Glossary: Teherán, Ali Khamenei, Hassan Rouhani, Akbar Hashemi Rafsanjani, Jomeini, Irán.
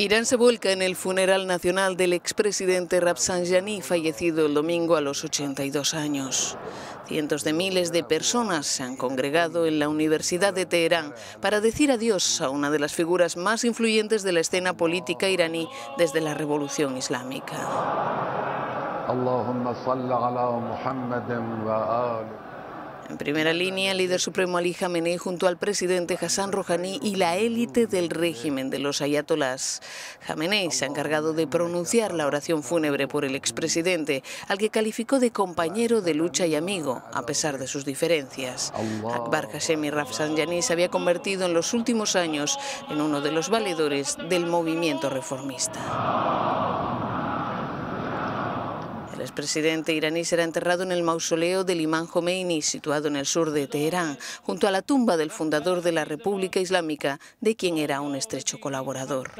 Irán se vuelca en el funeral nacional del expresidente Rafsanjani, fallecido el domingo a los 82 años. Cientos de miles de personas se han congregado en la Universidad de Teherán para decir adiós a una de las figuras más influyentes de la escena política iraní desde la Revolución Islámica. En primera línea, el líder supremo Ali Khamenei junto al presidente Hassan Rouhani y la élite del régimen de los ayatolás. Khamenei se ha encargado de pronunciar la oración fúnebre por el expresidente, al que calificó de compañero de lucha y amigo, a pesar de sus diferencias. Akbar Hashemi Rafsanjani se había convertido en los últimos años en uno de los valedores del movimiento reformista. El expresidente iraní será enterrado en el mausoleo del imán Jomeini, situado en el sur de Teherán, junto a la tumba del fundador de la República Islámica, de quien era un estrecho colaborador.